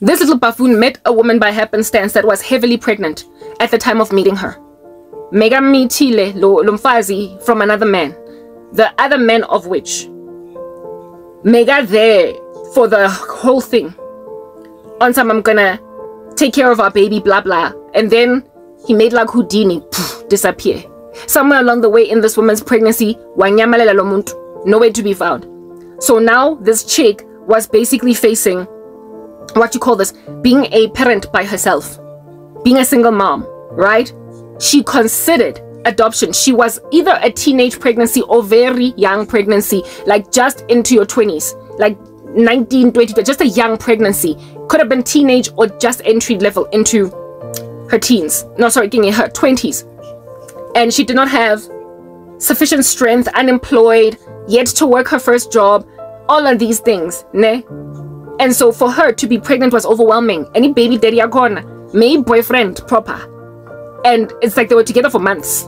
This little buffoon met a woman by happenstance that was heavily pregnant at the time of meeting her. Megamithile lomfazi from another man, the other man of which mega there for the whole thing. On some, I'm gonna take care of our baby, blah blah. And then he made like Houdini, poof, disappear. Somewhere along the way in this woman's pregnancy, wanyamalela lomuntu, nowhere to be found. So now this chick was basically facing what you call this, being a parent by herself, being a single mom, right? She considered adoption. She was either a teenage pregnancy or very young pregnancy, like just into your 20s, like 19, 20, just a young pregnancy. Could have been teenage or just entry level into her teens. No, sorry, in her 20s. And she did not have sufficient strength, unemployed, yet to work her first job, all of these things, ne? And so for her to be pregnant was overwhelming. Any baby daddy are gone, may boyfriend proper. And it's like they were together for months.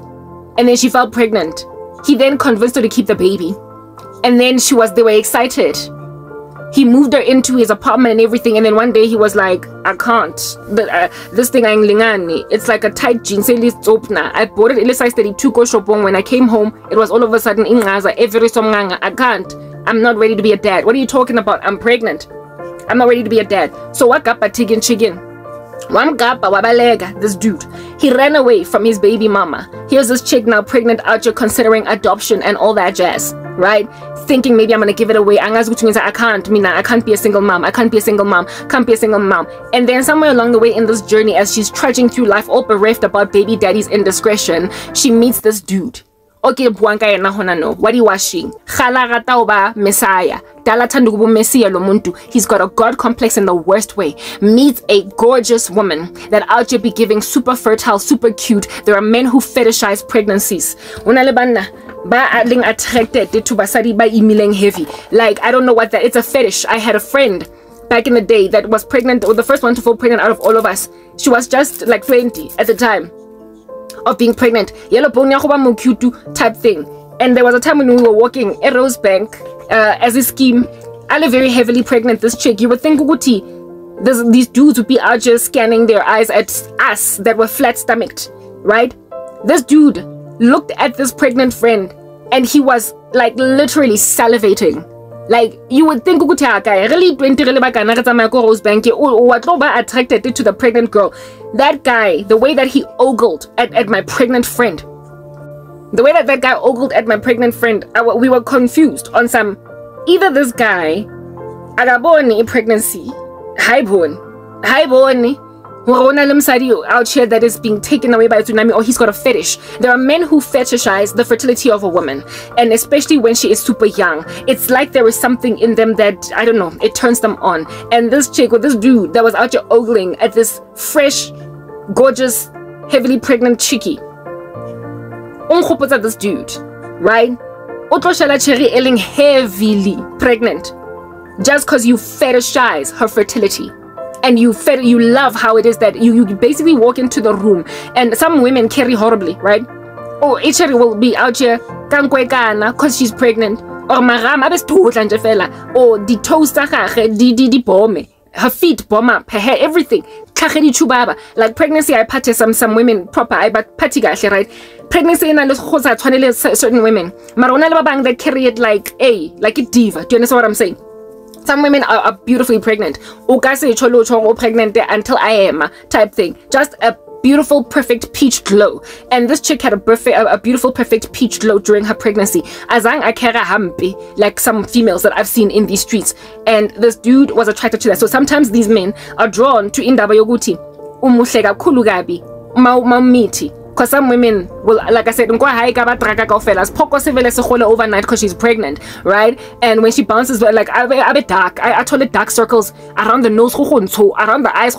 And then she fell pregnant. He then convinced her to keep the baby. And then they were excited. He moved her into his apartment and everything. And then one day he was like, I can't. This thing, it's like a tight jean. I bought it in size 32 go shopong. When I came home, it was all of a sudden, I can't. I'm not ready to be a dad. What are you talking about? I'm pregnant. I'm not ready to be a dad. So what up, I chicken chicken. One gap, this dude, he ran away from his baby mama. Here's this chick now pregnant out here considering adoption and all that jazz, right? Thinking maybe I'm gonna give it away. I can't be a single mom. And then somewhere along the way in this journey, as she's trudging through life all bereft about baby daddy's indiscretion, she meets this dude. Okay, what he washing? Messiah. He's got a God complex in the worst way. Meets a gorgeous woman that out here be giving super fertile, super cute. There are men who fetishize pregnancies. Like, I don't know what that, it's a fetish. I had a friend back in the day that was pregnant, or the first one to fall pregnant out of all of us. She was just like 20 at the time of being pregnant, yellow bone type thing. And there was a time when we were walking at Rosebank as a scheme, I was very heavily pregnant, this chick. You would think these dudes would be out just scanning their eyes at us that were flat stomached, right? This dude looked at this pregnant friend and he was like literally salivating. Like, you would think really 20 attracted to the pregnant girl. That guy, the way that he ogled at my pregnant friend, we were confused on some, either this guy akaboni pregnancy, high born out here that is being taken away by a tsunami, or he's got a fetish. There are men who fetishize the fertility of a woman, and especially when she is super young, it's like there is something in them that, I don't know, it turns them on. And this chick, or this dude that was out here ogling at this fresh, gorgeous, heavily pregnant chickie, this dude, right? Heavily pregnant just because you fetishize her fertility. And you love how it is that you basically walk into the room, and some women carry horribly, right? Oh, Echeri will be out here because she's pregnant, or the toaster, her feet bomb up, her hair, everything. Like pregnancy, I party some women proper, I but party, right? Pregnancy and I certain women, they carry it like a diva. Do you understand what I'm saying? Some women are beautifully pregnant. Ukase cholo choro pregnant until I am type thing. Just a beautiful, perfect peach glow. And this chick had a beautiful, perfect peach glow during her pregnancy. Azang akera hampi, like some females that I've seen in these streets. And this dude was attracted to that. So sometimes these men are drawn to indaba yoguti, umuhlega kulugabi, maumiti. Because some women will, like I said, overnight because she's pregnant, right? And when she bounces, like, I told it dark circles around the nose, around the eyes,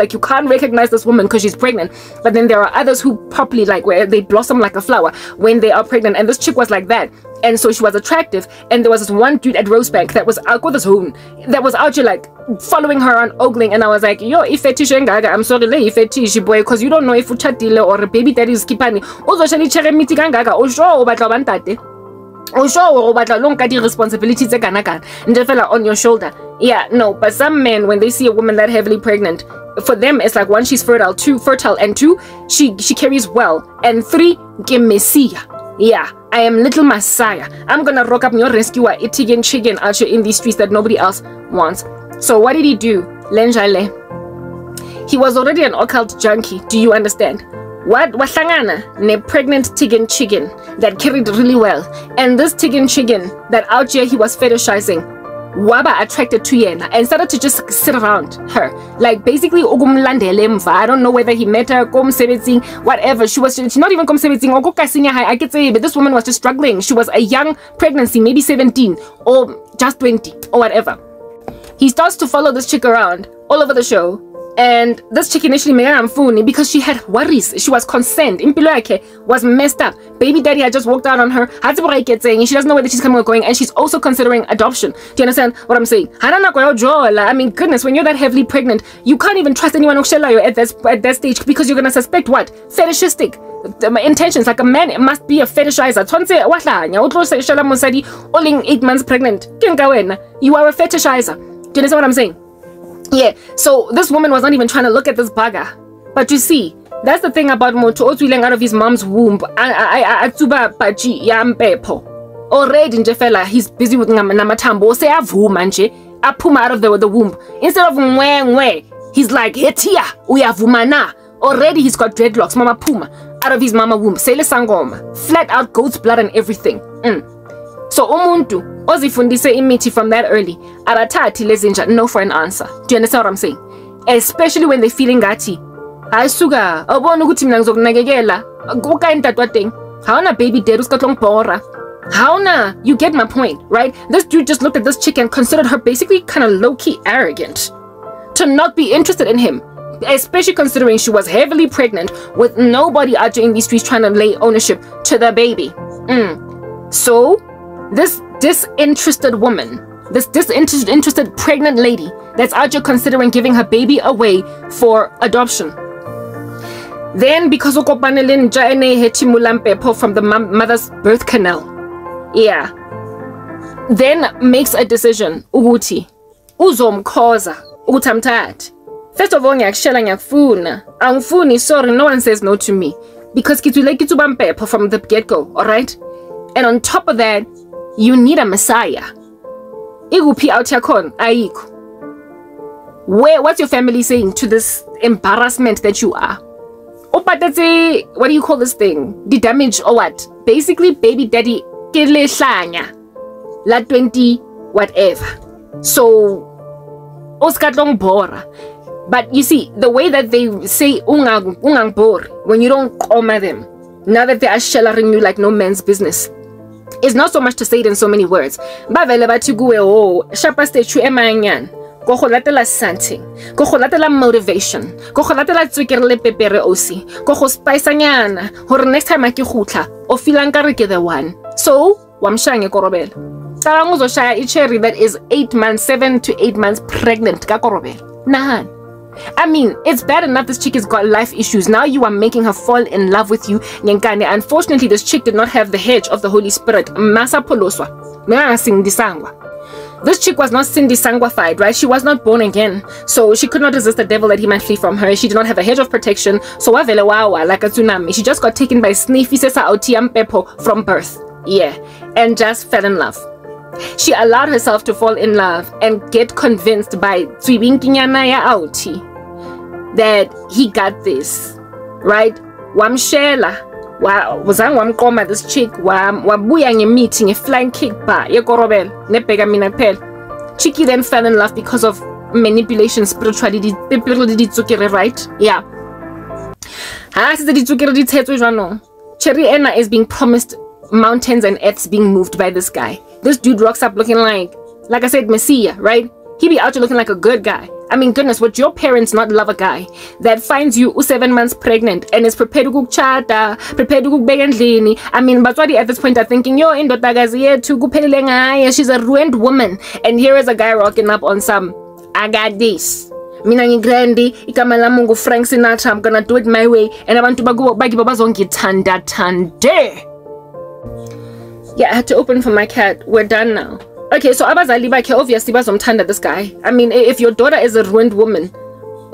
like you can't recognize this woman because she's pregnant. But then there are others who properly, like, where they blossom like a flower when they are pregnant. And this chick was like that. And so she was attractive. And there was this one dude at Rosebank that was out with his own, that was out here like following her on ogling. And I was like, yo, if fetish, I'm sorry, lay fetish boy, because you don't know if you chat or a baby daddy is kipani. Also, she check me, or sure, but I'm sure but long responsibilities on your shoulder. Yeah, no, but some men, when they see a woman that heavily pregnant, for them it's like, one, she's fertile, two, she carries well, and three, yeah, I am little Messiah. I'm gonna rock up your rescuer, eating and chicken out in these streets that nobody else wants. So what did he do? Lenjale. He was already an occult junkie, do you understand? What wasangana ne pregnant tiggin chicken that carried really well, and this tiggin chicken that out here he was fetishizing, waba attracted to Yena and started to just sit around her, like basically ugumlandelemva. I don't know whether he met her komsebetzing, whatever. She's not even komsebetzing or kokasinya hai, I could say, but this woman was just struggling. She was a young pregnancy, maybe 17 or just 20 or whatever. He starts to follow this chick around all over the show. And this chick initially made her amfuni because she had worries. She was concerned. Impiloyake was messed up. Baby daddy had just walked out on her. She doesn't know whether she's coming or going. And she's also considering adoption. Do you understand what I'm saying? I mean, goodness, when you're that heavily pregnant, you can't even trust anyone at that stage, because you're going to suspect what? Fetishistic intentions. Like, a man must be a fetishizer. Only 8 months pregnant. You are a fetishizer. Do you understand what I'm saying? Yeah, so this woman was not even trying to look at this bugger. But you see, that's the thing about Motho Otwileng out of his mom's womb. Already in Jefela, he's busy with Namatambo. Say Avu Manje, Apuma out of the womb. Instead of Mwe, he's like, Hetia, we have Vumana. Already he's got dreadlocks, Mama Puma, out of his mama womb. Sele Sangoma, flat out goat's blood and everything. So Omuntu. Ozifundise imithi from that early. Abathathi lezinja no for an answer. Do you understand what I'm saying? Especially when they're feeling gaty. Hayi suka, awubona ukuthi mina ngizokunakekela. Ukani tatwateng. Haona baby dad usikhohlongibhora. Haona, you get my point, right? This dude just looked at this chick and considered her basically kind of low-key arrogant to not be interested in him. Especially considering she was heavily pregnant with nobody out in these streets trying to lay ownership to the baby. So, this disinterested woman, this disinterested pregnant lady that's out here considering giving her baby away for adoption, then because Okopanelin Jaene Hechimulampepo from the mother's birth canal, yeah, then makes a decision. Uguti uzom koza utamtat. First of all, ngiyakushela ngiyakufuna, angifuni, sorry, no one says no to me because kituleki tubampepo from the get-go, all right? And on top of that, you need a messiah. Iguphi out yakon ayikho. Where, what's your family saying to this embarrassment that you are? Opatetse, what do you call this thing? The damage or what? Basically, baby daddy kelehlanya la 20 whatever. So oskathlongibhora. But you see, the way that they say ungangbhori when you don't honor them, now that they are shellering you like no man's business. It's not so much to say it in so many words. Bavele bathiguwe ho, shapa statue emanyan, go kholatela something, go kholatela motivation, go kholatela tswekere le pepere osi, go go spice nyana, hore next time ke khutla, o feela nkare ke the one. So, wamshange korobela. Tsala ngozoshaya icherry that is 8 months, 7 to 8 months pregnant ka korobela. Nahan. I mean, it's bad enough this chick has got life issues. Now you are making her fall in love with you. Nyankane. Unfortunately, this chick did not have the hedge of the Holy Spirit. Masa poloswa. This chick was not Cindy Sangwafied, right? She was not born again. So she could not resist the devil that he might flee from her. She did not have a hedge of protection. So wavele wawa like a tsunami. She just got taken by Sniffy Sesa Autiam Pepo from birth. Yeah. And just fell in love. She allowed herself to fall in love and get convinced by Tswibinkinyanaya Auti that he got this, right? Wamshela, wow, was I wamkoma this chick? Wabuyang a meeting, a flying kick bar, Yekorobel, Nepegamina Pel. Chicky then fell in love because of manipulation, spirituality, right? Yeah. Cherry Anna is being promised mountains and earths being moved by this guy. This dude rocks up looking like I said, Messiah, right? He be out here looking like a good guy. I mean, goodness, would your parents not love a guy that finds you 7 months pregnant and is prepared to cook chata, prepared to cook beg and lini? I mean, but what at this point are thinking, yo, she's a ruined woman. And here is a guy rocking up on some, I got this. Minani grandi, ikamalamungu Frank Sinatra, I'm gonna do it my way. And I want to bagu bagi babazongi tanda tande. Yeah, I had to open for my cat. We're done now. Okay, so abazali bakhe obviously bazomthanda this guy. I mean, if your daughter is a ruined woman,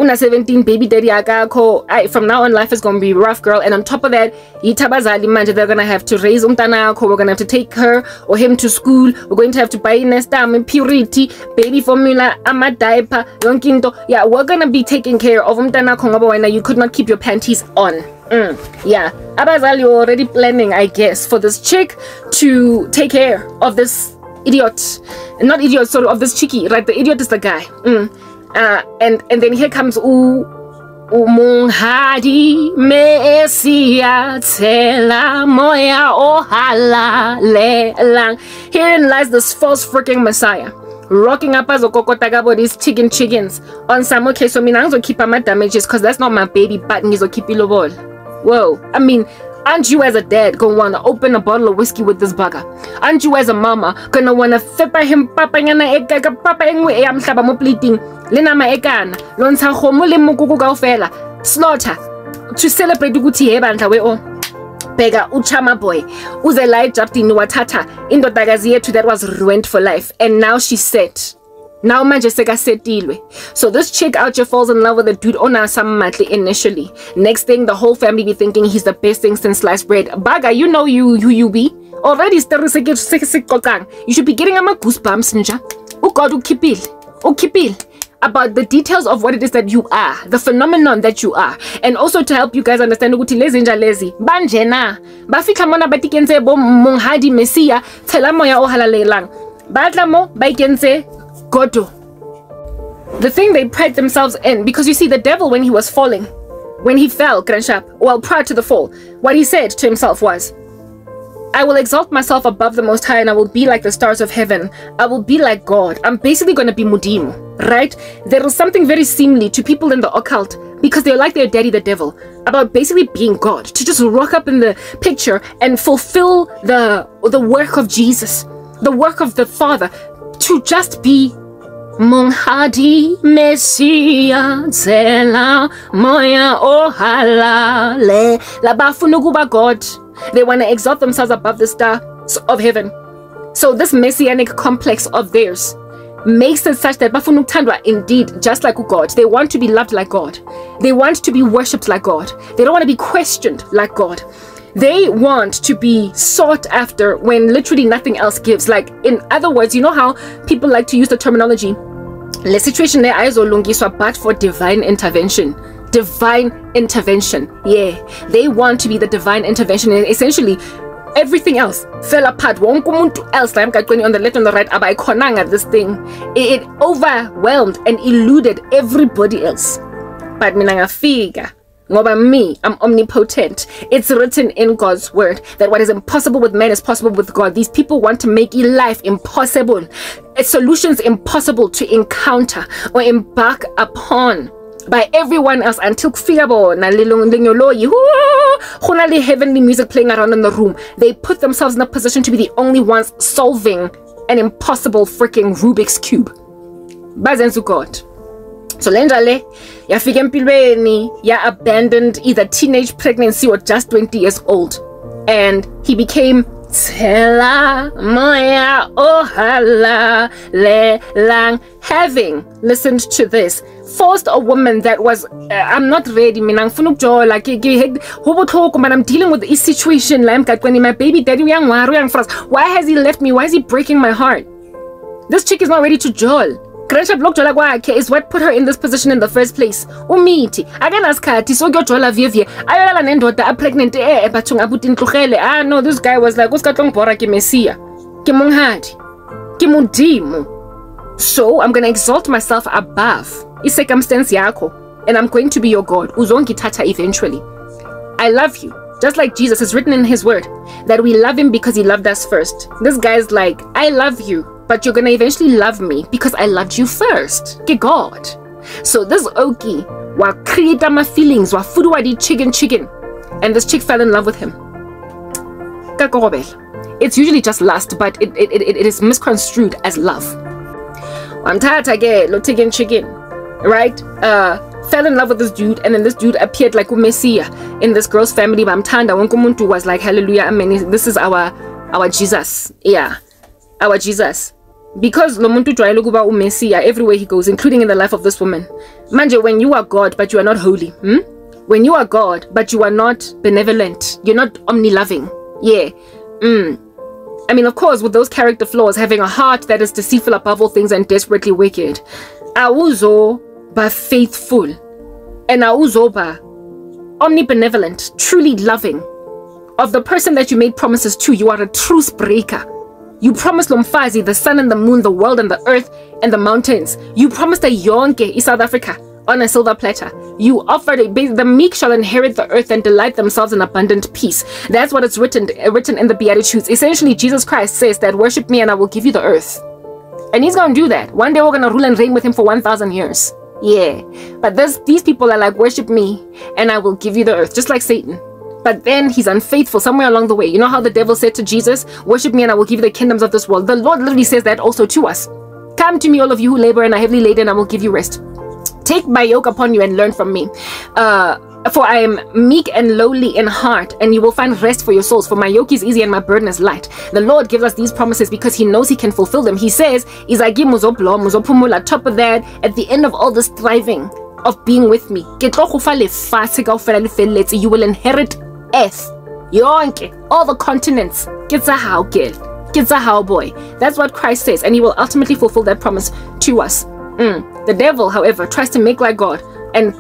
una 17 baby daddy akakho, from now on life is going to be rough, girl. And on top of that, yitabazali manje, they're going to have to raise umntana akho. We're going to have to take her or him to school. We're going to have to buy nestam, purity, baby formula, ama diaper, yonke into. Yeah, we're going to be taking care of umntana akho ngoba wena you could not keep your panties on. Yeah, abazali already planning, I guess, for this chick to take care of this idiot. Not idiot, sorry, of this chickie, right? The idiot is the guy. And then here comes umunghadi mesia tela moya ohala lelang. Herein lies this false freaking messiah, rocking up as okokotagabo these chickens on some. Okay, so me nangizo keep my damages because that's not my baby, but ngizo keep ilobol. Whoa, I mean, aren't you as a dad gonna wanna open a bottle of whiskey with this bugger? Aren't you as a mama gonna wanna fepa him papa yana eka papa engwe e amhlaba mo pleating lena ma ekana lontsha khomo le mokuku kaofela slaughter to celebrate ukuthi yebandla we o bheka uchama boy uze la ejaptini wathatha indodakazi yethu that was ruined for life and now she's set. Now manje seka setilwe. So this chick out here falls in love with a dude on some matli initially. Next thing, the whole family be thinking he's the best thing since sliced bread. Baga, you know you be already still sick. You should be getting ama goosebumps nja. Oh God, ukipil about the details of what it is that you are, the phenomenon that you are, and also to help you guys understand ukuthi lezi nja lezi banjena bafika mona batikenze bo monghadi mesia telamo ya ohalalelang batlamo baikenze Godo. The thing they pride themselves in, because you see the devil when he was falling, when he fell, Granshap, well prior to the fall, what he said to himself was, I will exalt myself above the Most High and I will be like the stars of heaven. I will be like God. I'm basically going to be Mudim, right? There is something very seemly to people in the occult because they're like their daddy the devil about basically being God, to just rock up in the picture and fulfill the work of Jesus, the work of the Father, to just be Monghadi Messia Zela Moya Ohala Le Labafunuguba God. They want to exalt themselves above the star of heaven. So this messianic complex of theirs makes it such that Bafunutandwa indeed just like God. They want to be loved like God. They want to be worshipped like God. They don't want to be questioned like God. They want to be sought after when literally nothing else gives. Like, in other words, you know how people like to use the terminology, le situation there ayizolungiswa, but for divine intervention. Divine intervention. Yeah, they want to be the divine intervention, and essentially everything else fell apart. Wonke umuntu else I'm going on the left and the right abayikhonanga this thing. It overwhelmed and eluded everybody else. But mina ngafika. Ngoba me, I'm omnipotent. It's written in God's word that what is impossible with man is possible with God. These people want to make life impossible, solutions impossible to encounter or embark upon by everyone else until heavenly music playing around in the room. They put themselves in a position to be the only ones solving an impossible freaking Rubik's Cube. Bazenzu God. So Lenjale, ya fika empilweni, ya abandoned either teenage pregnancy or just 20 years old. And he became Tela Moya Ohala Lelang, having listened to this, forced a woman that was I'm not ready, mina ngifuna ukujola but I'm dealing with this situation. My baby daddy, why has he left me? Why is he breaking my heart? This chick is not ready to jol. Grandship block jola kwakhe is what put her in this position in the first place. Umithi akanasikhathi sokuyojola vivie ayolala nendoda a pregnant ebathunga abuti ntlogele. Ah no, this guy was like usikhatlong bora ke Messiah, ke monghadi, ke mudimo. So I'm going to exalt myself above isecumstance yakho and I'm going to be your God. Uzongithatha eventually. I love you. Just like Jesus is written in his word that we love him because he loved us first. This guy's like, I love you, but you're gonna eventually love me because I loved you first. Ke God. So this Oki wa create my feelings wa fuduwa di chicken, and this chick fell in love with him. It's usually just lust, but it is misconstrued as love. Chicken, right? Fell in love with this dude, and then this dude appeared like a messiah in this girl's family. Bamtanda, was like, hallelujah, amen. This is our our Jesus. Yeah, our Jesus. Because Lomuntu Jailoguba Umesiya everywhere he goes, including in the life of this woman. Manje, when you are God, but you are not holy. When you are God, but you are not benevolent. You're not omni-loving. Yeah. I mean, of course, with those character flaws, having a heart that is deceitful above all things and desperately wicked. Awuzo ba faithful. And awuzo ba omnibenevolent, truly loving. Of the person that you made promises to, you are a truce breaker. You promised Lomfazi the sun and the moon, the world and the earth and the mountains. You promised a Yonke in South Africa on a silver platter. You offered the meek shall inherit the earth and delight themselves in abundant peace. That's what it's written in the Beatitudes. Essentially, Jesus Christ says that worship me and I will give you the earth. And he's going to do that. One day we're going to rule and reign with him for 1,000 years. Yeah. But these people are like, worship me and I will give you the earth. Just like Satan. But then he's unfaithful somewhere along the way. You know how the devil said to Jesus, worship me and I will give you the kingdoms of this world. The Lord literally says that also to us. Come to me, all of you who labor and are heavily laden, and I will give you rest. Take my yoke upon you and learn from me. For I am meek and lowly in heart, and you will find rest for your souls. For my yoke is easy and my burden is light. The Lord gives us these promises because he knows he can fulfill them. He says, top of that, at the end of all this striving of being with me, you will inherit earth, yonke, all the continents. Kitsahau girl, kitsahau boy. That's what Christ says, and he will ultimately fulfill that promise to us. The devil, however, tries to make like God and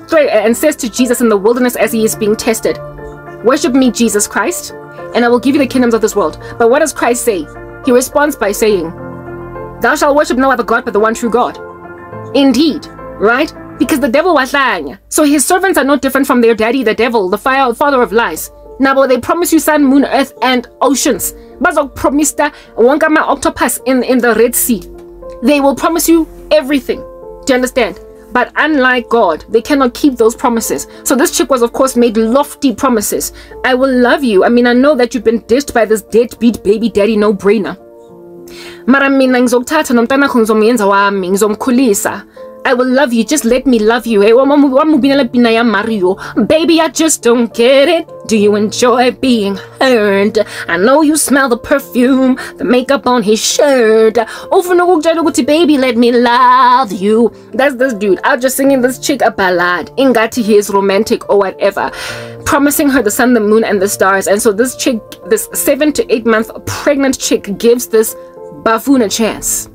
says to Jesus in the wilderness as he is being tested, worship me, Jesus Christ, and I will give you the kingdoms of this world. But what does Christ say? He responds by saying, thou shalt worship no other God but the one true God. Indeed, right? Because the devil was lying. So his servants are no different from their daddy, the devil, the father of lies. Nabo, they promise you sun, moon, earth, and oceans. Bazok promised Wangama octopus in the Red Sea. They will promise you everything. Do you understand? But unlike God, they cannot keep those promises. So this chick was, of course, made lofty promises. I will love you. I mean, I know that you've been dished by this deadbeat baby daddy no-brainer. I will love you, just let me love you. Baby, I just don't get it. Do you enjoy being hurt? I know you smell the perfume, the makeup on his shirt. Baby, let me love you. That's this dude out just singing this chick a ballad. Ingati, he is romantic or whatever, promising her the sun, the moon, and the stars. And so this chick, this 7 to 8 month pregnant chick, gives this buffoon a chance.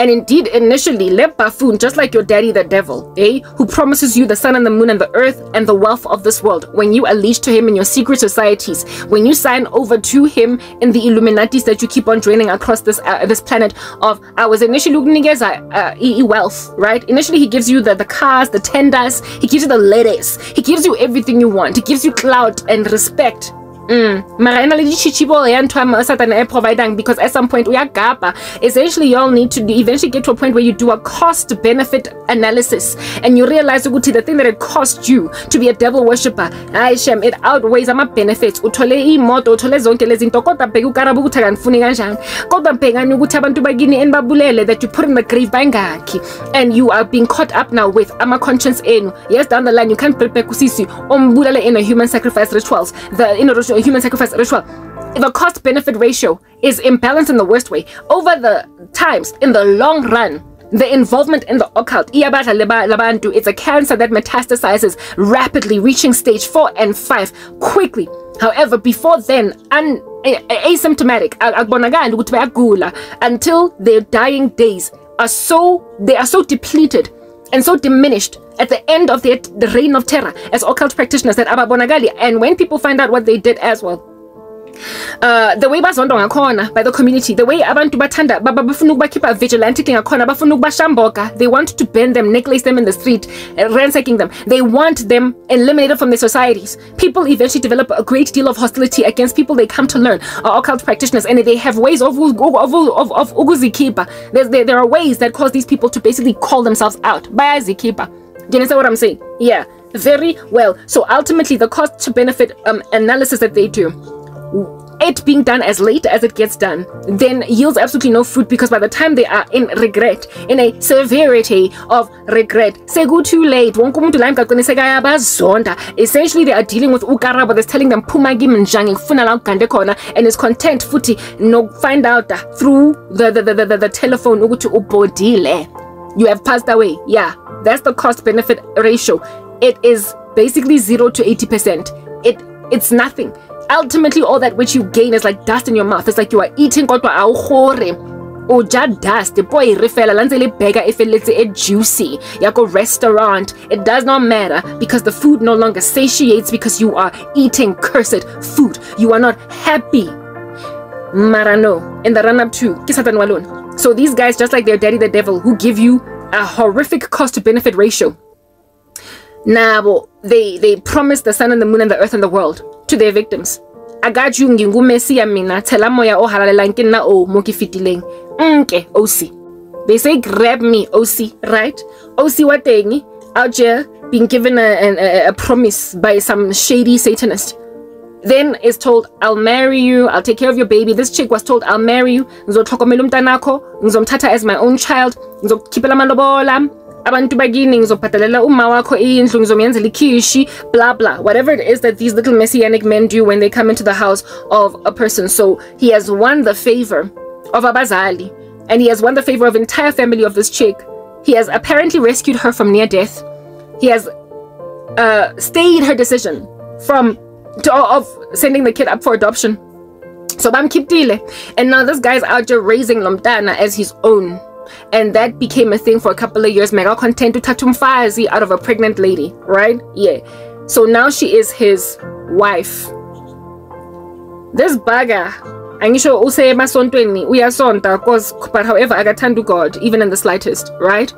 And indeed, initially, le buffoon, just like your daddy, the devil, who promises you the sun and the moon and the earth and the wealth of this world. When you allege to him in your secret societies, when you sign over to him in the Illuminatis that you keep on draining across this planet of ours. Initially, wealth, right? Initially, he gives you the cars, the tenders, he gives you the ladies, he gives you everything you want, he gives you clout and respect. Because at some point, essentially you all need to eventually get to a point where you do a cost-benefit analysis and you realize the thing that it cost you to be a devil worshipper, it outweighs my benefits. That you put in the grave and you are being caught up now with ama conscience. Yes, down the line you can't prepare in a human sacrifice rituals. Human sacrifice ritual. The cost-benefit ratio is imbalanced in the worst way. Over the times, in the long run, the involvement in the occult, it's a cancer that metastasizes rapidly, reaching stage 4 and 5 quickly. However, before then, asymptomatic, until their dying days are so depleted and so diminished at the end of the reign of terror as occult practitioners that Abonagali. And when people find out what they did as well, the way bazondwa khona by the community, the way abantu bathanda babafuna ukubakhipha vigilante king khona, bafuna ukubashamboka, they want to burn them, necklace them in the street, ransacking them. They want them eliminated from their societies. People eventually develop a great deal of hostility against people they come to learn are occult practitioners, and they have ways of ukuzikhipha. There are ways that cause these people to basically call themselves out. Bayazikhipha. Do you understand what I'm saying? Yeah, very well. So ultimately, the cost to benefit analysis that they do, it being done as late as it gets done then yields absolutely no fruit, because by the time they are in regret, in a severity of regret, segu too late, essentially they are dealing with ukarabo that's telling them and is content futhi no find out through the telephone ukuthi ubodile, you have passed away. Yeah, that's the cost benefit ratio. It is basically 0 to 80%. It's nothing. Ultimately, all that which you gain is like dust in your mouth. It's like you are eating dust. Juicy. You go restaurant. It does not matter, because the food no longer satiates, because you are eating cursed food. You are not happy. Marano in the run-up to. So these guys, just like their daddy the devil, who give you a horrific cost to benefit ratio. Nabo, they promise the sun and the moon and the earth and the world to their victims. I got you ngingu mesi amina telamoya o halalela nkena o mokifitileng nke OC. They say grab me OC, right? OC watengi out here being given a promise by some shady satanist. Then is told, I'll marry you, I'll take care of your baby. This chick was told, I'll marry you, ngizothlokomela umntana wakho, ngizomthatha as my own child, ngizokhiphela amalobola. Blah blah, whatever it is that these little messianic men do when they come into the house of a person. So he has won the favor of abazali, and he has won the favor of entire family of this chick. He has apparently rescued her from near death. He has stayed her decision of sending the kid up for adoption. So bam kiptile, and now this guy's out there raising Lomtana as his own. And that became a thing for a couple of years. Mega content to tatumfazi out of a pregnant lady, right? Yeah. So now she is his wife. This bugger, angisho use masontweni uyasonta, cause but however agatandu God, even in the slightest, right?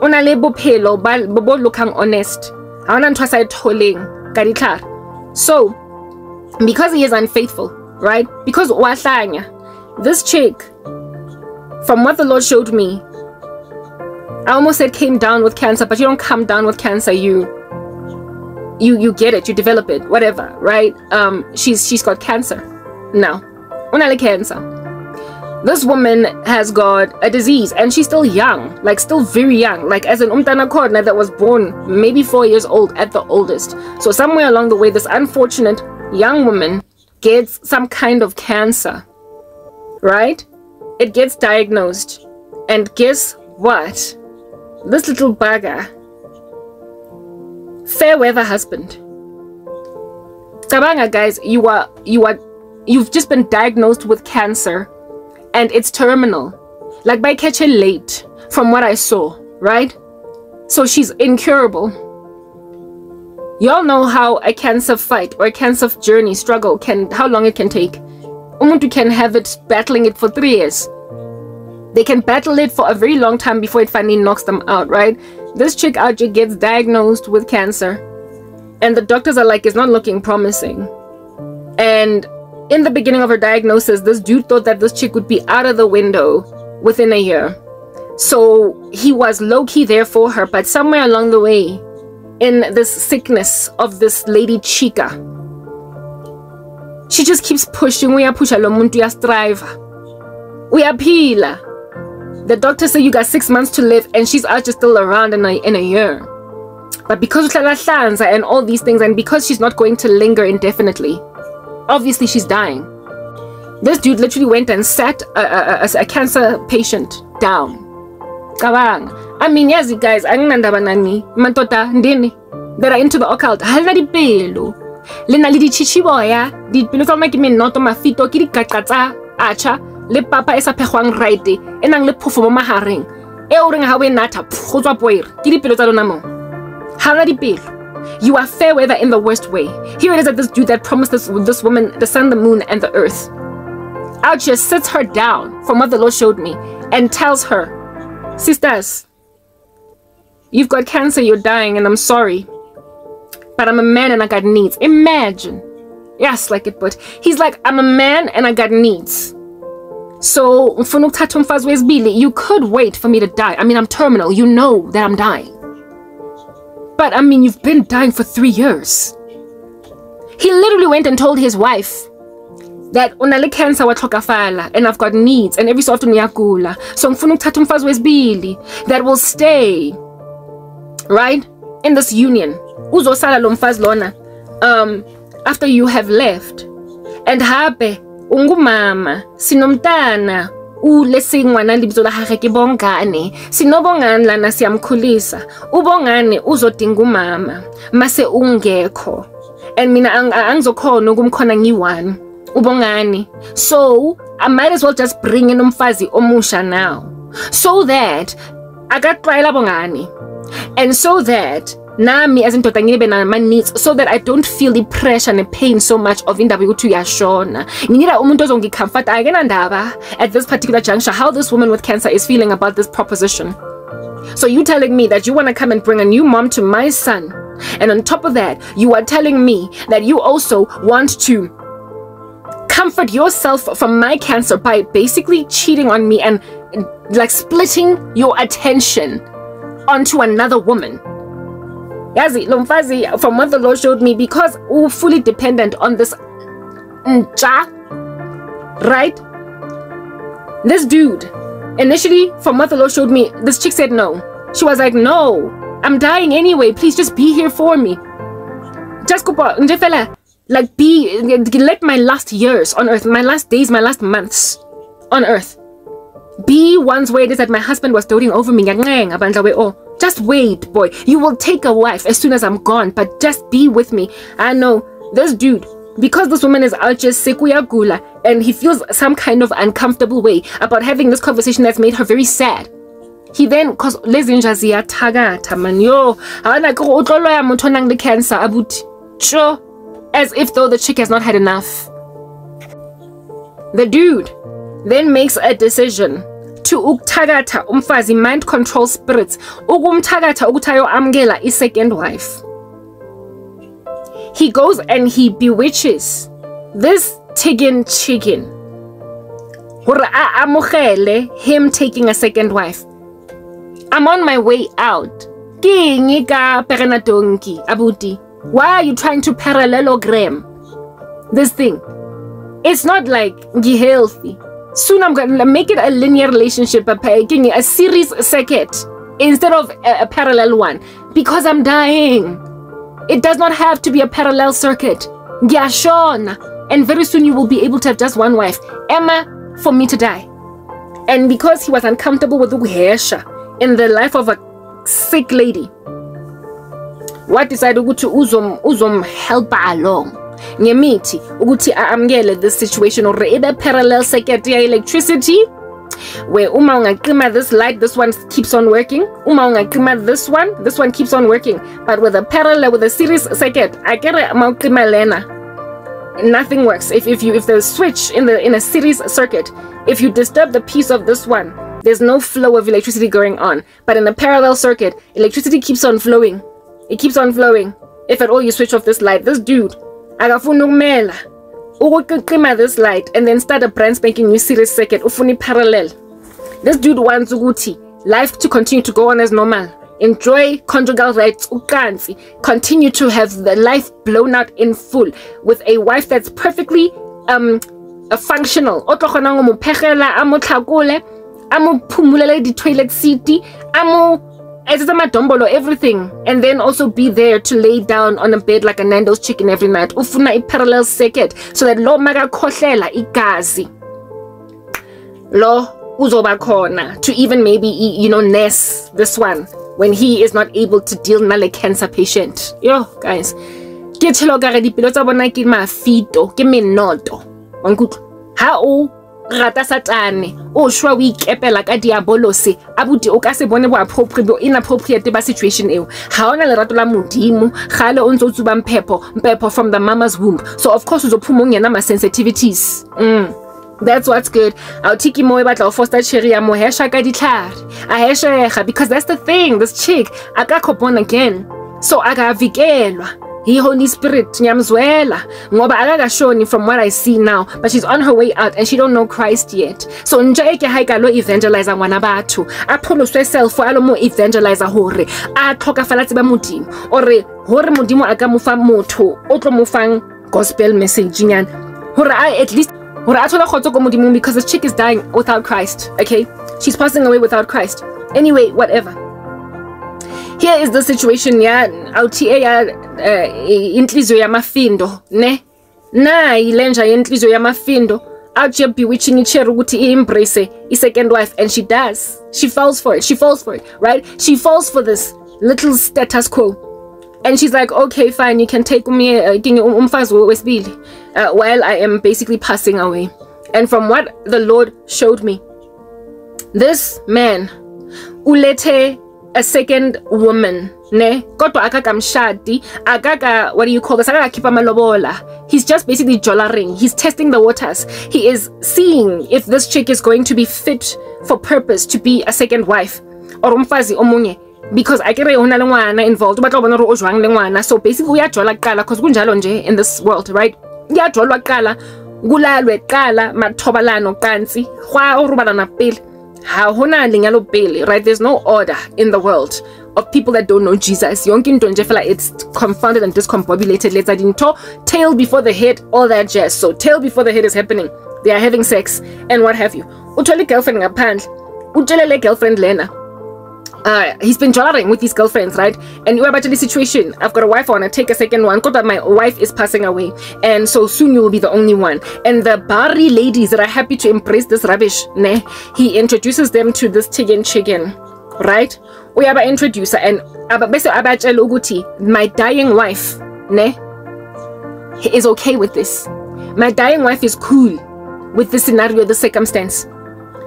Unale bophelo bo looking honest. Awunantwasa itholeng ka ditlhare. So because he is unfaithful, right? Because wahlanya, this chick, from what the Lord showed me, I almost said came down with cancer, but you don't come down with cancer. You get it, you develop it, whatever, right? She's got cancer now. Unale cancer. This woman has got a disease, and she's still young, like still very young, like as an umtana korna that was born maybe 4 years old at the oldest. So somewhere along the way, this unfortunate young woman gets some kind of cancer, right? It gets diagnosed, and guess what? This little bugger, fair weather husband. Kabanga guys, you've just been diagnosed with cancer, and it's terminal. Like by catch her late, from what I saw, right? So she's incurable. Y'all know how a cancer fight or a cancer journey struggle can, how long it can take. Umuntu can have it battling it for 3 years. They can battle it for a very long time before it finally knocks them out, right? This chick out here gets diagnosed with cancer, and the doctors are like, it's not looking promising. And in the beginning of her diagnosis, this dude thought that this chick would be out of the window within a year. So he was low-key there for her, but somewhere along the way, in this sickness of this lady chica, she just keeps pushing. We are push alomuntu ya strive. We are pila. The doctor said you got 6 months to live, and she's actually still around in a year. But because and all these things, and because she's not going to linger indefinitely, obviously she's dying. This dude literally went and sat a cancer patient down. Kabang. I mean, yes, guys, that are into the occult. Haladi pelo. Lena lidi chichiboya di piloka ma kimi noto mafito kiri kakatsa acha le papa esa pehwang right enang le phofo mo mahareng e o reng ha we natha photswa poere ke dipelo tsa lona mo hana dipelo. You are fair weather in the worst way. Here it is that this dude that promised this woman the sun, the moon, and the earth out here sits her down, from what the Lord showed me, and tells her, sisters, you've got cancer, you're dying, and I'm sorry, but I'm a man and I got needs. Imagine. Yes, like it, but he's like, I'm a man and I got needs. So, you could wait for me to die. I mean, I'm terminal. You know that I'm dying. But, I mean, you've been dying for 3 years. He literally went and told his wife, that unale cancer watlhokafala and I've got needs and every so often ngiyagula, so ngifuna ukuthatha umfazi wesibili that will stay right in this union uzosala lo mfazi lona after you have left. And habe ungumama sinomntana ulesingwana libzo la gagwe ke Bongane, sinobongani lana siyamkhulisa, uBongane uzodinga umama mase ungekho and mina angizokhona ukumkhona ngi1 uBongane, so I might as well just bring in umfazi omusha now so that akaqhayela Bongane and so that nami as indoda ngibe na my needs, so that I don't feel the pressure and the pain so much of indaba ukuthi uyashona. Nginira umuntu ozongicomfort akenandaba at this particular juncture how this woman with cancer is feeling about this proposition. So you telling me that you want to come and bring a new mom to my son, and on top of that you are telling me that you also want to comfort yourself from my cancer by basically cheating on me and like splitting your attention onto another woman. Yazi, Lomfazi, from what the Lord showed me, because we're fully dependent on this right? This dude, initially, from what the Lord showed me, this chick said no. She was like, no, I'm dying anyway. Please just be here for me. Just like let my last years on earth, my last days, my last months on earth be one's way. It is that my husband was doting over me. Just wait, boy, you will take a wife as soon as I'm gone, but just be with me. I know this dude, because this woman is out just sekuyagula and he feels some kind of uncomfortable way about having this conversation that's made her very sad. He then cause lezinjaziya tagata man yo ana go utlolo ya motho nang le cancer abuti cho, as if though the chick has not had enough. The dude then makes a decision to ukthakatha umfazi, mind control spirits ukumthakatha ukuthi ayoamkela I second wife. He goes and he bewitches this chicken gore a amogele him taking a second wife. I'm on my way out. Keng ka perena donki abuti, why are you trying to parallelogram this thing? It's not like you're healthy. Soon I'm going to make it a linear relationship, a series circuit instead of a parallel one, because I'm dying. It does not have to be a parallel circuit. Yashon. And very soon you will be able to have just one wife. Emma, for me to die. And because he was uncomfortable with Uhesha in the life of a sick lady, what decided to Uzum help her along? Nyemiti ukuthi aamkele this situation or either parallel circuit ya electricity where uma ungaqima this light, this one keeps on working, uma ungaqima this one keeps on working, but with a parallel, with a series circuit, I get mawqima lena, nothing works. If the switch in a series circuit, if you disturb the piece of this one, there's no flow of electricity going on, but in a parallel circuit electricity keeps on flowing, it keeps on flowing. If at all you switch off this light, this dude akafuna ukumela ukuqima this light and then start a brand spanking new series circuit ufuni parallel. This dude wants ukuthi life to continue to go on as normal, enjoy conjugal rights, ukanzi continue to have the life blown out in full with a wife that's perfectly functional, otlogona ngomuphegela amotlhakole amophumulele di toilet city amo Madombolo, everything, and then also be there to lay down on a bed like a Nando's chicken every night. Ufuna a parallel circuit so that lo maga kohlela igazi lo uzoba khona to even maybe, you know, nurse this one when he is not able to deal nale cancer patient. Yo guys, ke tshelo ka re dipelo tsa bona ke mafito ke menoto wankutlo ha o rata satane o shwa we kepela ka diabolosi abuti o ka se bone bo appropriate inappropriate ba situation eo ha ona le rato la modimo gale o ntse o tsuba mphepo from the mama's womb, so of course uzophuma ungena ma sensitivities. That's what's good. Awuthiki moe batla ufoster cherry ya mohesha ka ditlhare a heshega, because that's the thing, this chick akakho born again, so akavikelwa he Holy Spirit nyamzwela ngoba akakashoni from what I see now, but she's on her way out and she don't know Christ yet. So nje ke haika lo evangelizer ngwana batho apholoswe self a lo mo evangelizer hore a tlhokafala tse ba modimo ore hore modimo aka mofa motho o tlo mofang gospel message nyana hore a at least because this chick is dying without Christ, okay? She's passing away without Christ. Anyway, whatever. Here is the situation, yeah. Out here bewitching each other to embrace a second wife, and she does. She falls for it. She falls for it, right? She falls for this little status quo, and she's like, okay, fine, you can take me while I am basically passing away. And from what the Lord showed me, this man ulete a second woman, ne? What do you call this? He's just basically jollering. He's testing the waters. He is seeing if this chick is going to be fit for purpose to be a second wife. Because I get involved. So basically, we are because in this world, right? Right? There's no order in the world of people that don't know Jesus. It's confounded and discombobulated. Tail before the head, all that jazz. So tail before the head is happening. They are having sex and what have you. Utole girlfriend ngaphandle. Utolele girlfriend lena. He's been jollering with his girlfriends, right? And you are about the situation. I've got a wife, I want to take a second one. God, that my wife is passing away, and so soon you will be the only one. And the Bari ladies that are happy to embrace this rubbish, ne? He introduces them to this chicken, right? We have an introducer, and my dying wife, ne? He is okay with this. My dying wife is cool with this scenario, the circumstance.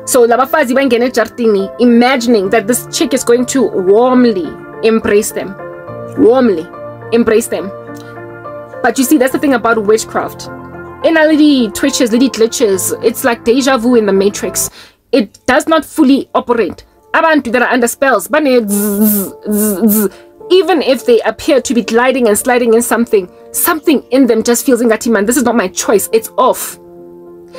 So labafazi bangene jartini, imagining that this chick is going to warmly embrace them. Warmly embrace them. But you see, that's the thing about witchcraft. In little twitches, little glitches, it's like deja vu in the Matrix. It does not fully operate. Abantu that are under spells, even if they appear to be gliding and sliding in something, something in them just feels in that, man, this is not my choice, it's off.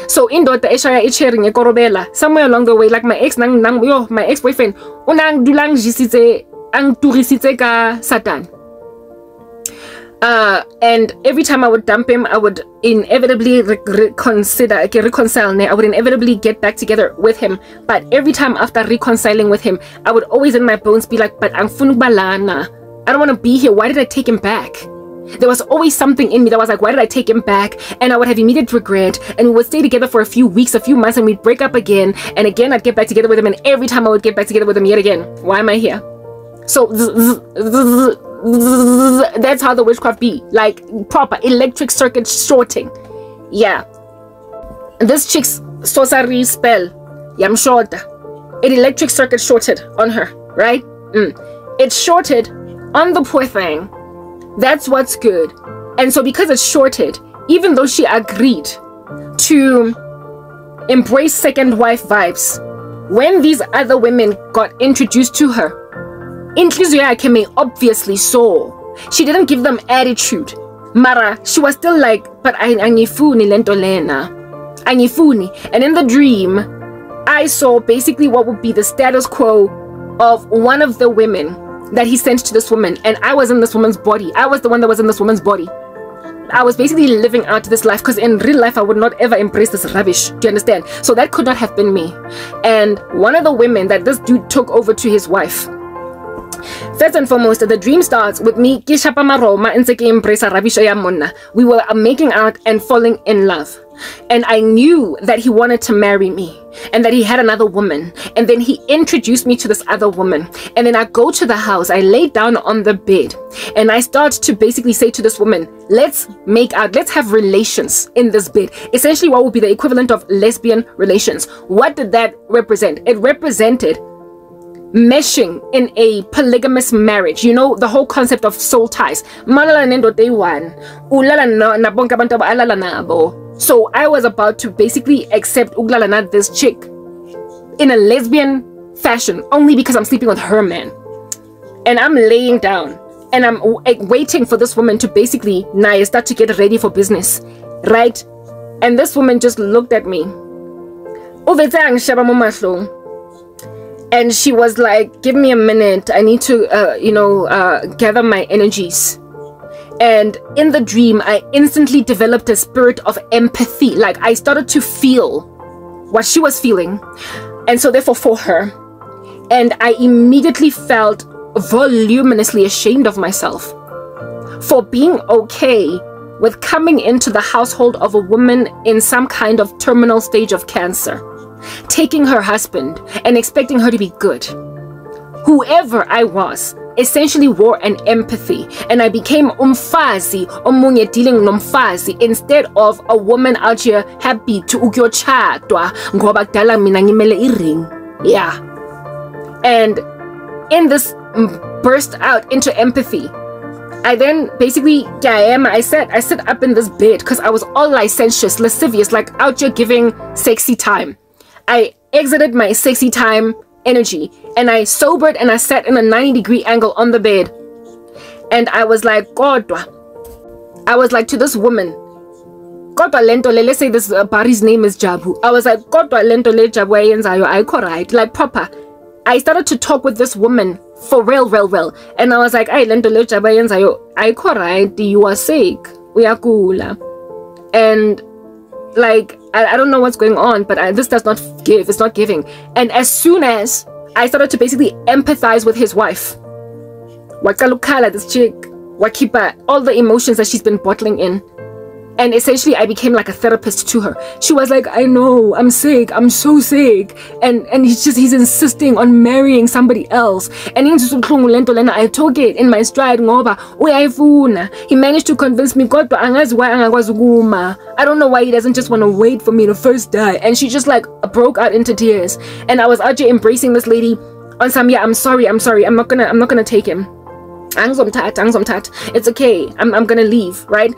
So in dot eshaya echearing a korobela somewhere along the way, like my ex my ex-boyfriend unang dulang jisitse ang turisitse ka satan. And every time I would dump him, I would inevitably reconcile. I would inevitably get back together with him. But every time after reconciling with him, I would always in my bones be like, but ang funu balana. I don't want to be here. Why did I take him back? There was always something in me that was like, why did I take him back? And I would have immediate regret, and we would stay together for a few weeks, a few months, and we'd break up again. And again, I'd get back together with him, and every time I would get back together with him yet again. Why am I here? So that's how the witchcraft be. Like proper electric circuit shorting. Yeah. This chick's sorcery spell, Yamshorta, an electric circuit shorted on her, right? It shorted on the poor thing. That's what's good. And so because it's shorted, even though she agreed to embrace second wife vibes, when these other women got introduced to her, Intlizuya Akeme obviously saw. She didn't give them attitude. Mara, she was still like, but Anyifuni lentolena. Anyifuni. And in the dream, I saw basically what would be the status quo of one of the women that he sent to this woman, and I was in this woman's body. I was the one that was in this woman's body. I was basically living out this life, because in real life I would not ever embrace this rubbish. Do you understand? So that could not have been me. And one of the women that this dude took over to his wife, first and foremost, the dream starts with me. We were making out and falling in love, and I knew that he wanted to marry me, and that he had another woman, and then he introduced me to this other woman. And then I go to the house, I lay down on the bed, and I start to basically say to this woman, let's make out, let's have relations in this bed. Essentially what would be the equivalent of lesbian relations. What did that represent? It represented meshing in a polygamous marriage. You know, the whole concept of soul ties. So I was about to basically accept Uglalana, this chick, in a lesbian fashion, only because I'm sleeping with her man. And I'm laying down, and I'm waiting for this woman to basically now start to get ready for business, right? And this woman just looked at me, and she was like, give me a minute, I need to gather my energies. And in the dream, I instantly developed a spirit of empathy. Like, I started to feel what she was feeling, and so therefore for her. And I immediately felt voluminously ashamed of myself for being okay with coming into the household of a woman in some kind of terminal stage of cancer, taking her husband and expecting her to be good. Whoever I was essentially wore an empathy, and I became umfazi omunye dealing nomfazi instead of a woman out here happy to ukuyotshadwa ngoba kudala mina ngimele iring. Yeah. And in this burst out into empathy, I then basically, I sat up in this bed because I was all licentious, lascivious, like out here giving sexy time. I exited my sexy time energy and I sobered and I sat in a 90-degree angle on the bed. And I was like, Godwa. I was like to this woman, Godwa Lentole, let's say this Bari's name is Jabu. I was like, Godwa Lentole Jabu Yenzayo, I correct, like proper. I started to talk with this woman for real. And I was like, I Lentole Jabu Yenzayo, I correct, you are sick. We are cool. And like, I don't know what's going on, but this does not give. It's not giving. And as soon as I started to basically empathize with his wife, Wakalukala, this chick, Wakipa, all the emotions that she's been bottling in. And essentially, I became like a therapist to her. She was like, I know, I'm sick. I'm so sick. And he's insisting on marrying somebody else. And I took it in my stride. He managed to convince me, God, I don't know why he doesn't just want to wait for me to first die. And she just like broke out into tears. And I was out here embracing this lady on some, yeah, I'm sorry. I'm not gonna take him. It's okay. I'm gonna leave, right?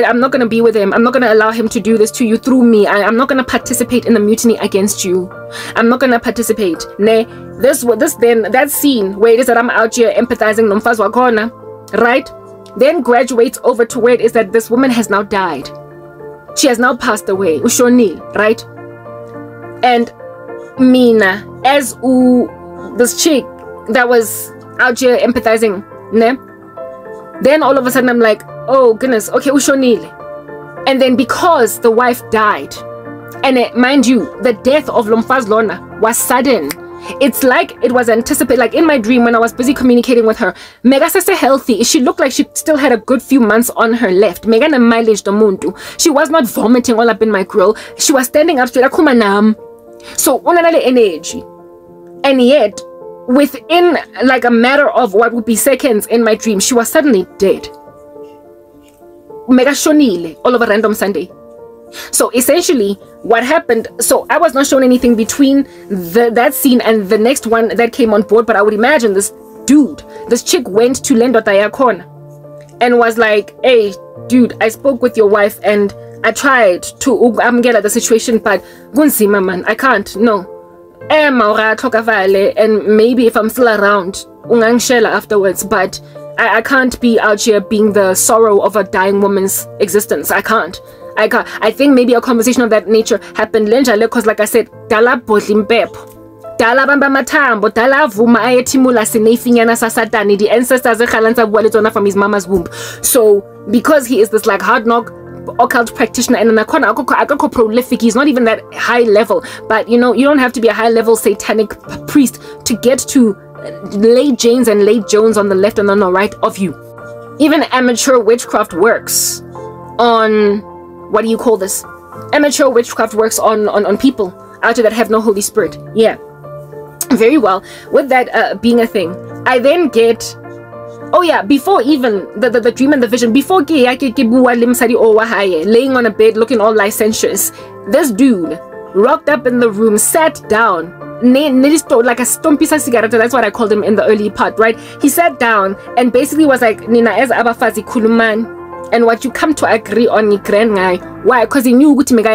I'm not going to be with him. I'm not going to allow him to do this to you through me. I'm not going to participate in the mutiny against you. I'm not going to participate. Ne, this then, that scene where it is that I'm out here empathizing nomfazi wakhona, right? Then graduates over to where it is that this woman has now died. She has now passed away. Ushoni, right? And Mina, as this chick that was out here empathizing, ne? Then all of a sudden I'm like, oh goodness, okay, ushonile. And then because the wife died, and mind you, the death of Lomfazi Lona was sudden. It's like it was anticipated. Like in my dream when I was busy communicating with her, Megasese healthy. She looked like she still had a good few months on her left. Megana mileage domuntu. She was not vomiting all up in my grill. She was standing up straight. So unanale energy. And yet, within like a matter of what would be seconds in my dream, she was suddenly dead. Mega shonile all of a random Sunday. So essentially what happened, so I was not shown anything between that scene and the next one that came on board, but I would imagine this chick went to Lendo Dayakon and was like, hey dude, I spoke with your wife and I tried to get at the situation, but Gunzima man, I can't, no. And maybe if I'm still around ungangishela afterwards, but I can't be out here being the sorrow of a dying woman's existence. I can't. I think maybe a conversation of that nature happened lenjale because, like I said, dala bodlimpep, dala bamba matambo, dala vuma ayetimula sinefinyana sasatani. The ancestors ehalanza bualitona from his mama's womb. So because he is this like hard knock occult practitioner and akoko prolific, he's not even that high level. But you know, you don't have to be a high level satanic priest to get to Lay Janes and Lay Jones on the left and on the right of you. Even amateur witchcraft works on, what do you call this? Amateur witchcraft works on people out there that have no Holy Spirit. Yeah, very well. With that being a thing, I then get, oh yeah, before even the dream and the vision, before laying on a bed looking all licentious, this dude rocked up in the room, sat down, like a stompisa cigarette, that's what I called him in the early part, right? He sat down and basically was like, Nina as abafazi kuluman, and what you come to agree on ni grand guy. Why? Because he knew Gutimega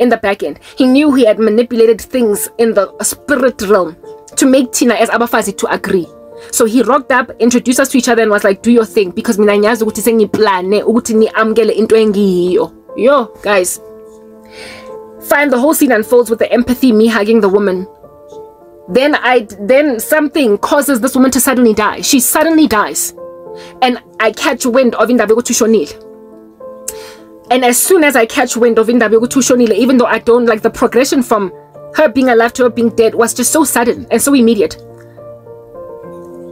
in the back end. He knew he had manipulated things in the spirit realm to make Tina as abafazi to agree. So he rocked up, introduced us to each other and was like, do your thing, because Mina nyazi ukuthi sengiplane ukuthi ni amkele into engiyo. Yo, guys. Fine, the whole scene unfolds with the empathy, me hugging the woman. Then something causes this woman to suddenly die. She suddenly dies. and I catch wind of indaba yokuthishonile. And as soon as I catch wind of indaba yokuthishonile, even though I don't like the progression from her being alive to her being dead was just so sudden and so immediate.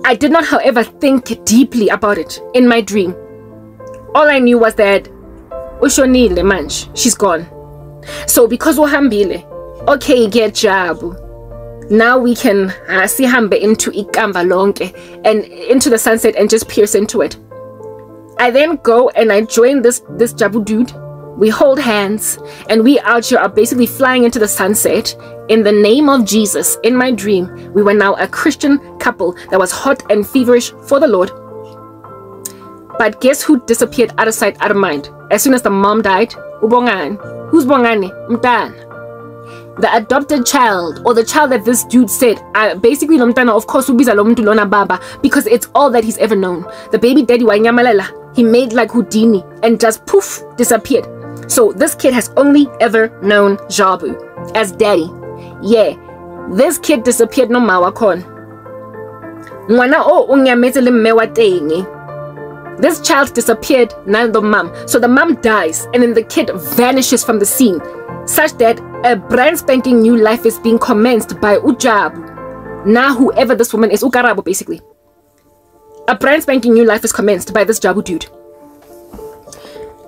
I did not, however, think deeply about it in my dream. All I knew was that ushonile manje, she's gone. So because uhambile, okay, get jabu. Now we can sihambe into ikamba lonke and into the sunset and just pierce into it. I then go and I join this jabu dude. We hold hands and we out here are basically flying into the sunset in the name of Jesus. In my dream, we were now a Christian couple that was hot and feverish for the Lord. But guess who disappeared out of sight, out of mind? As soon as the mom died, ubongan. Who's bongani? Mtan. The adopted child, or the child that this dude said, basically lomtana, of course, ubiza lomntu lona baba, because it's all that he's ever known. The baby daddy wanyamalela. He made like Houdini and just poof, disappeared. So this kid has only ever known Jabu as daddy. Yeah, this kid disappeared no mawakon. Mwana o unyametse le mme wa teng. This child disappeared, not the mom. So the mom dies and then the kid vanishes from the scene, such that a brand spanking new life is being commenced by uJabu. Now whoever this woman is, uKarabo basically. A brand spanking new life is commenced by this Jabu dude.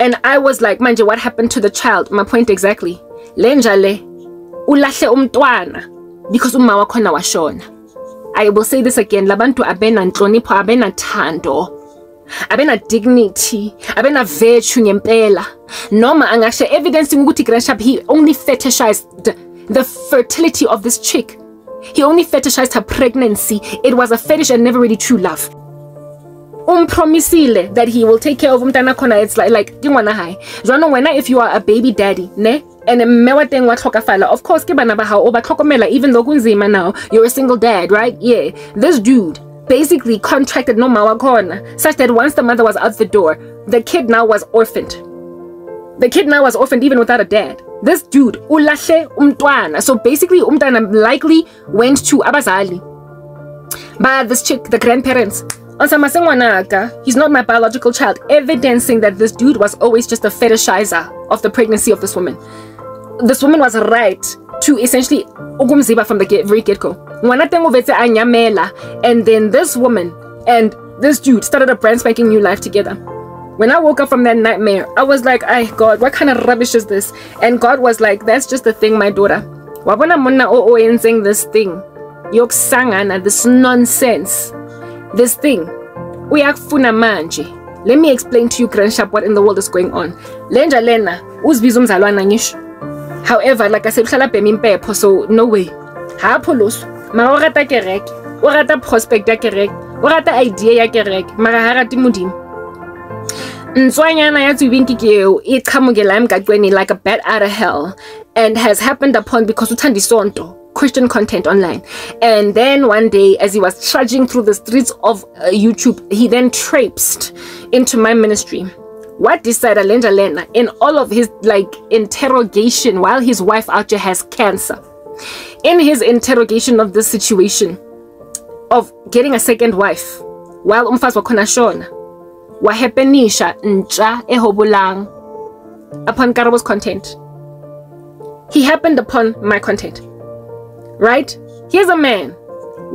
And I was like, manje, what happened to the child? My point exactly. Lenjale, ulahle umntwana, because uma wakhona washona. I will say this again. Labantu abena nhlonipho, abena thando, abena dignity, abena virtue ngempela. Noma angashe evidence ukuthi Greshap, he only fetishized the fertility of this chick. He only fetishized her pregnancy. It was a fetish and never really true love. Promisile that he will take care of umntana khona. It's like dingwana hai jwana wena, if you are a baby daddy ne and mewa teng wa tlhokafala, of course ke bana ba hao ba tlhokomela, even though kunzima now you're a single dad, right? Yeah, this dude basically contracted no mawa khona, such that once the mother was out the door, the kid now was orphaned. The kid now was orphaned even without a dad. This dude ulahle umntwana, so basically umntana likely went to abazali, but this chick, the grandparents. He's not my biological child, evidencing that this dude was always just a fetishizer of the pregnancy of this woman. This woman was right to essentially ukumziba from the very get-go. And then this woman and this dude started a brand spanking new life together. When I woke up from that nightmare, I was like, ay God, what kind of rubbish is this? And God was like, that's just the thing, my daughter. Wabona monna o enseng this thing. Yokusangana, this nonsense. This thing, uyakufuna manje. Let me explain to you, Greshap, what in the world is going on. Lenja lena uzibiza umzalwana ngisho. However, like I said, uhlala bhema impepho, so no way. Ha poloso, mara o rata kereke, o rata prospect ya kereke, o rata idea ya kereke, mara ha rata Modimo. Ntswanyana ya tswibinkikeo e qhamukela emgaqweni like a bat out of hell, and has happened upon because uthanda isonto. Christian content online. And then one day, as he was trudging through the streets of YouTube, he then traipsed into my ministry. What decided Lenja Lena in all of his like interrogation, while his wife out here has cancer, in his interrogation of this situation of getting a second wife while umfazi wakhona shona, wahepenisha ntsha ehobolang upon Karabo's content. He happened upon my content. Right? Here's a man.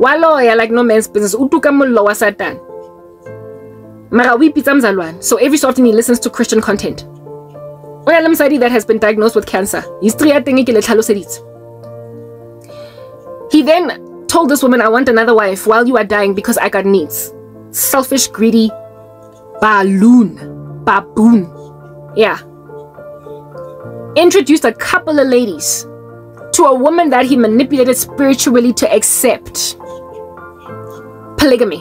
Waloya like no man's business. Utuka mullo wa Satan. Marawi pitamzalwan. So every so often he listens to Christian content. Oyalam Sadi that has been diagnosed with cancer. He then told this woman, I want another wife while you are dying because I got needs. Selfish, greedy balloon. Baboon. Yeah. Introduced a couple of ladies to a woman that he manipulated spiritually to accept polygamy.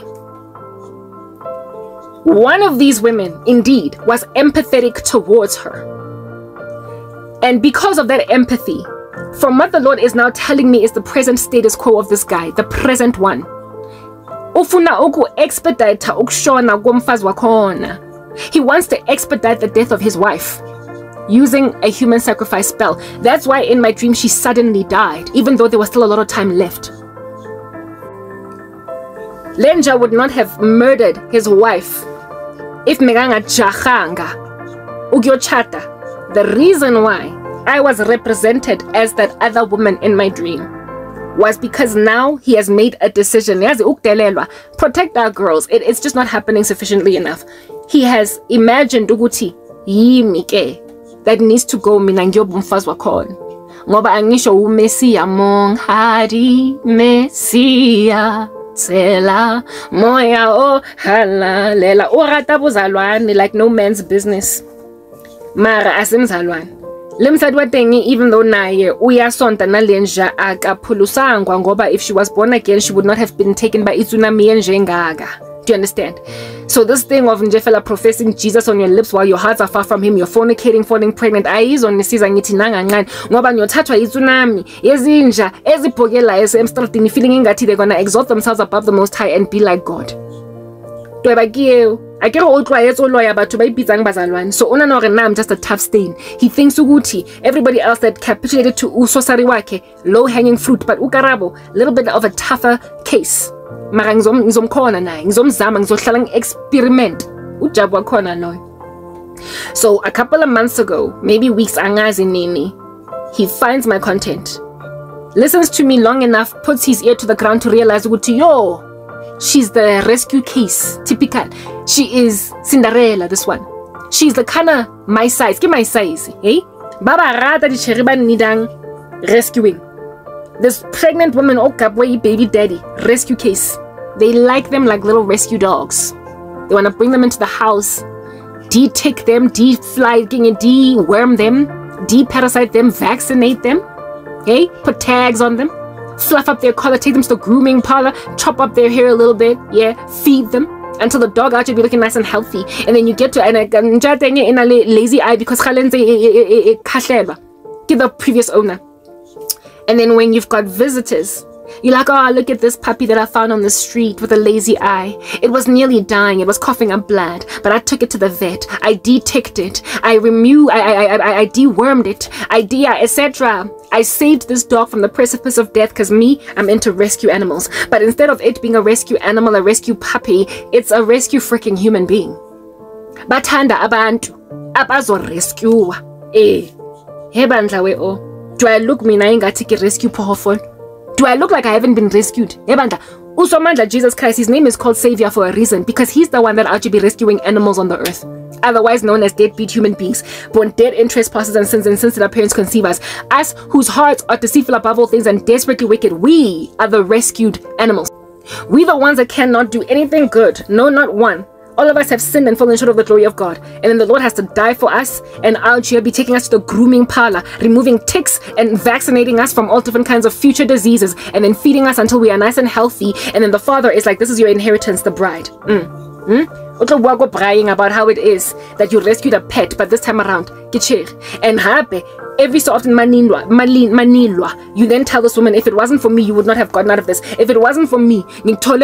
One of these women, indeed, was empathetic towards her. And because of that empathy, from what the Lord is now telling me is the present status quo of this guy, the present one. He wants to expedite the death of his wife, using a human sacrifice spell. That's why in my dream she suddenly died, even though there was still a lot of time left. Lenja would not have murdered his wife if Meganga Jahanga Ugyochata. The reason why I was represented as that other woman in my dream was because now he has made a decision. Protect our girls. It's just not happening sufficiently enough. He has imagined Uguti Yimike that needs to go Minangyo Bumfazwa Kon. Ngoba angisho umesia monghari mesia tsela moya o halalela urata buzalwane like no man's business mara asimzalwane lemsadwa tengi even though naye uyasonta nalenja akaphulusangwa ngoba if she was born again she would not have been taken by tsunami yenjengaga. Do you understand? So this thing of Njefela professing Jesus on your lips while your hearts are far from him, you're fornicating, falling pregnant. Eyes on nisiza ngithi nanga ngani ngoba nyothathwa itsunami yezinja ezibhokela esemstratini feeling ingathi they're going to exalt themselves above the Most High and be like God. So I'm just a tough stain. He thinks Uguti, everybody else that capitulated to usosari wake, low-hanging fruit, but Ukarabo, a little bit of a tougher case. So a couple of months ago, maybe weeks, he finds my content, listens to me long enough, puts his ear to the ground to realize, yo, she's the rescue case, typical. She is Cinderella, this one. She's the kind of my size, give my size, eh? Baba Rada di Cheriban Nidang rescuing. This pregnant woman, Okabwe, baby daddy, rescue case. They like them like little rescue dogs. They want to bring them into the house, de-tick them, de-fly, de-worm them, de-parasite them, vaccinate them, okay? Put tags on them, fluff up their collar, take them to the grooming parlor, chop up their hair a little bit, yeah, feed them until the dog actually be looking nice and healthy. And then you get to, and in a lazy eye because give the previous owner. And then when you've got visitors, you're like, oh, look at this puppy that I found on the street with a lazy eye. It was nearly dying. It was coughing up blood. But I took it to the vet. I de-ticked it. I de-wormed it. Etc. I saved this dog from the precipice of death because me, I'm into rescue animals. But instead of it being a rescue animal, a rescue puppy, it's a rescue freaking human being. Bathanda abantu abazorescuewa. Eh. Hebandla we o. Do I look mina ingati ke rescue powerful? Do I look like I haven't been rescued? Ebanda, Usomanda Jesus Christ, his name is called Savior for a reason because he's the one that ought to be rescuing animals on the earth, otherwise known as deadbeat human beings, born dead in trespasses and sins that our parents conceive us. Us whose hearts are deceitful above all things and desperately wicked, we are the rescued animals. We the ones that cannot do anything good, no, not one. All of us have sinned and fallen short of the glory of God. And then the Lord has to die for us and out here be taking us to the grooming parlor, removing ticks and vaccinating us from all different kinds of future diseases and then feeding us until we are nice and healthy. And then the Father is like, this is your inheritance, the bride. Otlowako bragging about how it is that you rescued a pet, but this time around, and hape. Every so often, you then tell this woman, if it wasn't for me, you would not have gotten out of this. If it wasn't for me, in adoption,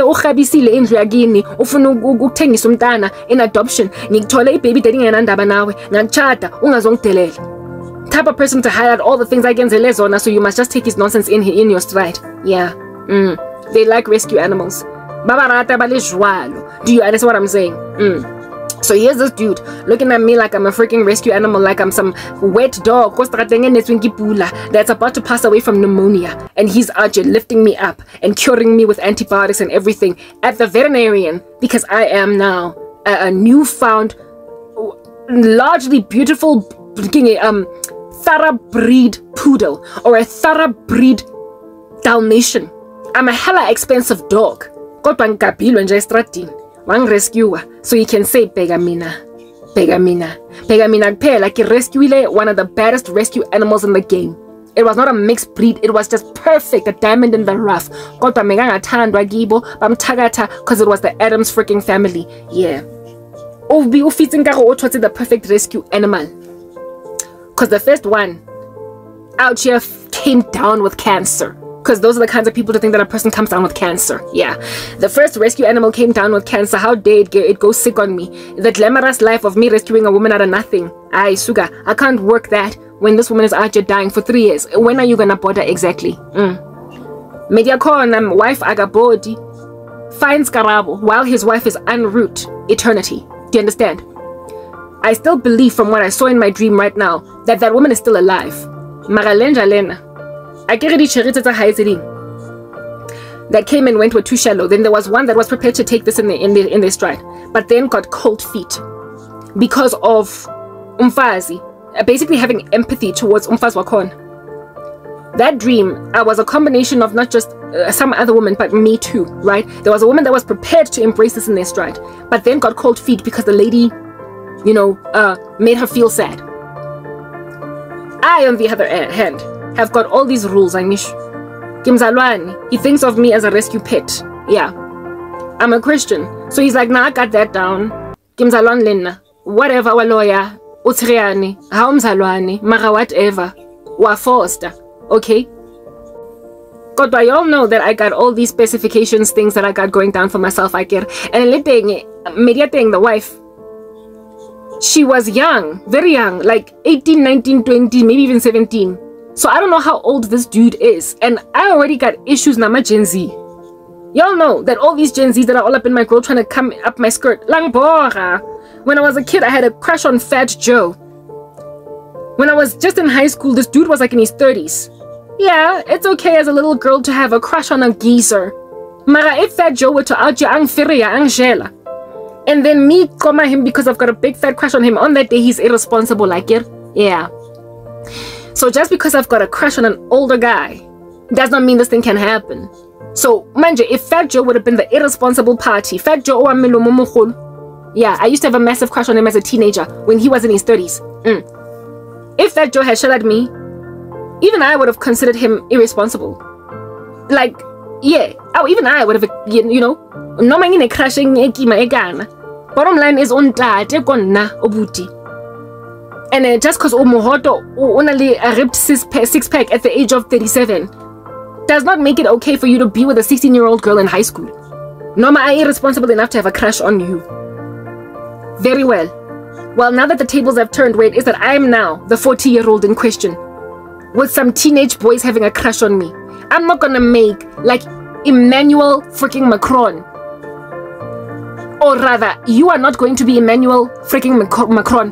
type of person to highlight all the things against, so you must just take his nonsense in your stride. Yeah, they like rescue animals. Do you understand what I'm saying? So here's this dude looking at me like I'm a freaking rescue animal, like I'm some wet dog that's about to pass away from pneumonia. And he's out here lifting me up and curing me with antibiotics and everything at the veterinarian because I am now a newfound, largely beautiful, thoroughbred poodle or a thoroughbred Dalmatian. I'm a hella expensive dog. One rescuer, so you can say Pegamina, Pegamina, Pegamina Pe, like a rescuer, one of the baddest rescue animals in the game. It was not a mixed breed, it was just perfect, a diamond in the rough. Because it was the Adams freaking family. Yeah. The perfect rescue animal. Because the first one out here came down with cancer. Because those are the kinds of people to think that a person comes down with cancer. Yeah. The first rescue animal came down with cancer. How dare it go sick on me? The glamorous life of me rescuing a woman out of nothing. Ay, Suga, I can't work that when this woman is out here dying for 3 years. When are you going to bother exactly? Media call and wife agabodi. finds Karabo while his wife is en route eternity. Do you understand? I still believe from what I saw in my dream right now that that woman is still alive. That came and went were too shallow. Then there was one that was prepared to take this in their stride, but then got cold feet because of umfazi, basically having empathy towards umfazi wakon. That dream was a combination of not just some other woman, but me too, right? There was a woman that was prepared to embrace this in their stride, but then got cold feet because the lady, you know, made her feel sad. I, on the other hand, have got all these rules. Kimzalwani, he thinks of me as a rescue pet. Yeah, I'm a Christian. So he's like, nah, I got that down. Kimzalwan Lena, whatever, our lawyer, Utriani, Haumzalwani, Mara, whatever, wa Forster. Okay, God, but y'all know that I got all these specifications, things that I got going down for myself. I care. And the wife, she was young, very young, like 18, 19, 20, maybe even 17. So I don't know how old this dude is. And I already got issues now, my Gen Z. Y'all know that all these Gen Zs that are all up in my grill trying to come up my skirt. Langbora. When I was a kid, I had a crush on Fat Joe. When I was just in high school, this dude was like in his 30s. Yeah, it's okay as a little girl to have a crush on a geezer. Mara, if Fat Joe were to out you, ang feria, ang jela. And then me comma him because I've got a big fat crush on him. On that day, he's irresponsible like it. Yeah. So just because I've got a crush on an older guy, does not mean this thing can happen. So, manje, if Fat Joe would have been the irresponsible party, Fat Joe, yeah, I used to have a massive crush on him as a teenager when he was in his 30s. Mm. If that Joe had shot at me, even I would have considered him irresponsible. Like, yeah, oh, even I would have, you know, no man in a crashing again. Bottom line is on that obuti. And just because Omohoto only a ripped six-pack at the age of 37 does not make it okay for you to be with a 16-year-old girl in high school. No man I irresponsible enough to have a crush on you. Very well. Well, now that the tables have turned, where it is that I am now the 40-year-old in question, with some teenage boys having a crush on me. I'm not gonna make like Emmanuel freaking Macron. Or rather, you are not going to be Emmanuel freaking Macron,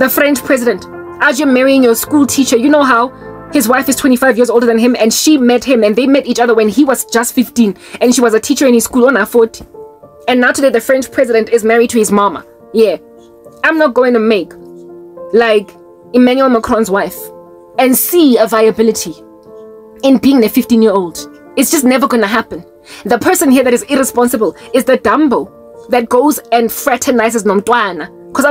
the French president. As you're marrying your school teacher, you know how his wife is 25 years older than him and she met him and they met each other when he was just 15 and she was a teacher in his school on her 40. And now today the French president is married to his mama. Yeah. I'm not going to make like Emmanuel Macron's wife and see a viability in being a 15-year-old. It's just never going to happen. The person here that is irresponsible is the Dumbo that goes and fraternizes Nomtwana. Because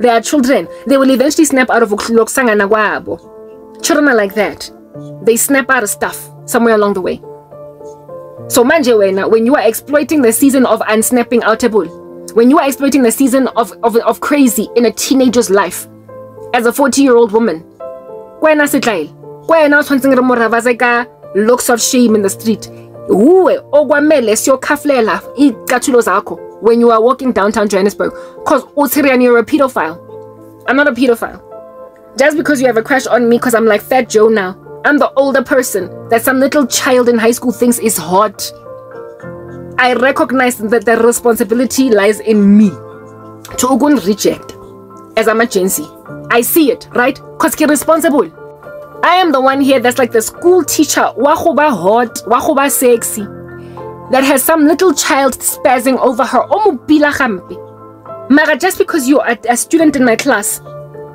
they are children. They will eventually snap out of Loksanga. Children are like that. They snap out of stuff somewhere along the way. So Manjewena, when you are exploiting the season of unsnapping outable, when you are exploiting the season of crazy in a teenager's life, as a 40-year-old woman, looks of shame in the street, when you are walking downtown Johannesburg, because you're a pedophile. I'm not a pedophile. Just because you have a crush on me, because I'm like Fat Joe now, I'm the older person that some little child in high school thinks is hot. I recognize that the responsibility lies in me to go reject as I'm a Gen Z. I see it, right? Because I'm responsible. I am the one here that's like the school teacher, wahoba hot, wahoba sexy, that has some little child spazzing over her. Mara, just because you are a student in my class,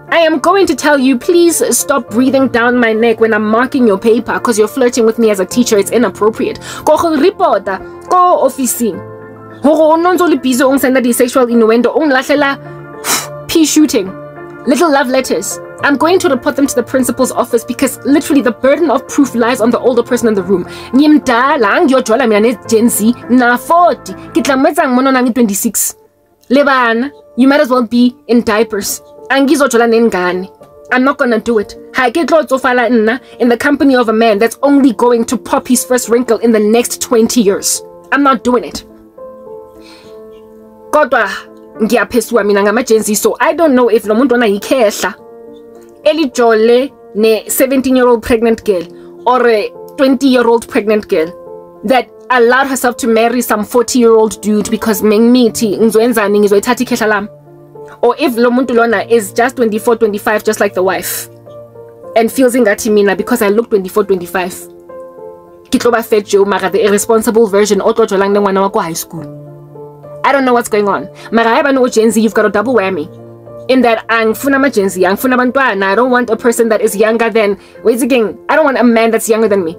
I am going to tell you, please stop breathing down my neck when I'm marking your paper because you're flirting with me as a teacher. It's inappropriate. Go report. Go officing. Go nonzoli bizo on send the sexual innuendo on lasela pea shooting. Little love letters. I'm going to report them to the principal's office because literally the burden of proof lies on the older person in the room. Nimda lang yo jola mina Gen Z na 40. Kitlametsang mono nang 26. Leban, you might as well be in diapers. I'm not gonna do it. I get lots of in the company of a man that's only going to pop his first wrinkle in the next 20 years. I'm not doing it. So I don't know if a 17-year-old pregnant girl or a 20-year-old pregnant girl that allowed herself to marry some 40-year-old dude because mengmithi ngizoyenzani ngizoyithatha ikhehla lami, or if lo muntu lona is just 24-25 just like the wife and feels ingathi mina because I look 24-25 kitloba fetch yo mara the irresponsible version otlojolang nengwana wako high school. I don't know what's going on. Mara yabana o Gen Z, you've got a double whammy in that angifuna ama Gen Z, angifuna abantwana. I don't want a person that is younger than, wait again, I don't want a man that's younger than me,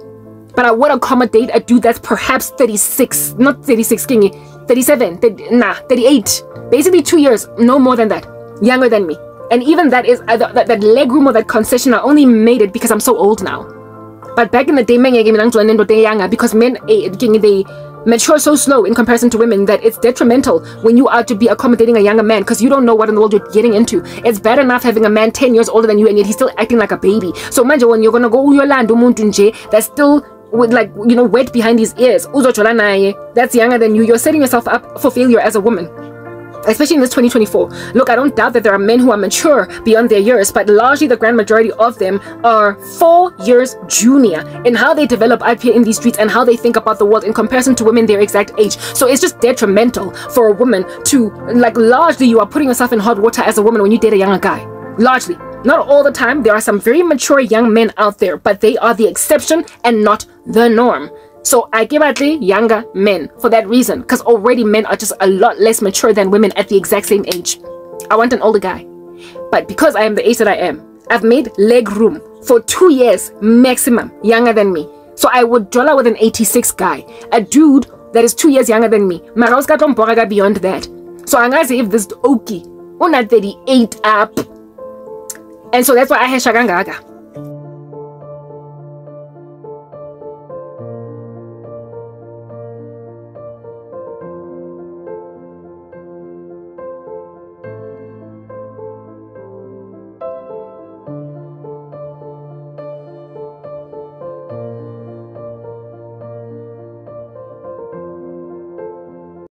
but I would accommodate a dude that's perhaps 36, not 36, kingi, 37, 38, basically 2 years, no more than that, younger than me. And even that is, that leg room or that concession, I only made it because I'm so old now. But back in the day, because men, they mature so slow in comparison to women that it's detrimental when you are to be accommodating a younger man, because you don't know what in the world you're getting into. It's bad enough having a man 10 years older than you and yet he's still acting like a baby. So when you're going to go that's still with, like, you know, wet behind his ears, that's younger than you, you're setting yourself up for failure as a woman, especially in this 2024. Look, I don't doubt that there are men who are mature beyond their years, but largely the grand majority of them are 4 years junior in how they develop up here in these streets and how they think about the world in comparison to women their exact age. So it's just detrimental for a woman to, like, largely you are putting yourself in hot water as a woman when you date a younger guy. Largely. Not all the time. There are some very mature young men out there, but they are the exception and not the norm. So I give out the younger men for that reason, because already men are just a lot less mature than women at the exact same age. I want an older guy, but because I am the age that I am, I've made leg room for 2 years maximum younger than me. So I would draw out with an 86 guy, a dude that is 2 years younger than me. Maroska tomboraga beyond that. So I'm gonna say if this Oki, una 38 up. And so that's why I had Shagangaga.